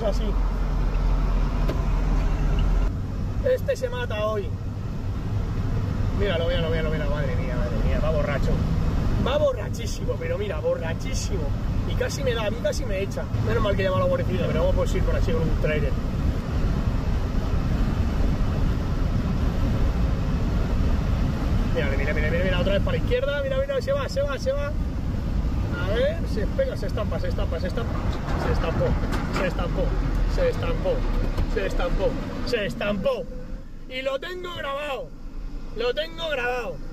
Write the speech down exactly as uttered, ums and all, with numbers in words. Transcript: es así. Este se mata hoy. Míralo, míralo, míralo, míralo. Madre mía, madre mía, va borracho. Va borrachísimo, pero mira, borrachísimo. Y casi me da, a mí casi me echa. Menos mal que llama a la guardia, pero vamos a poder ir por así con un trailer. Mira, mira, mira, mira, mira, otra vez para la izquierda. Mira, mira, se va, se va, se va. A ver, se pega, se estampa, se estampa, se estampa. Se estampó, se estampó, se estampó, se estampó, se estampó. Y lo tengo grabado, lo tengo grabado.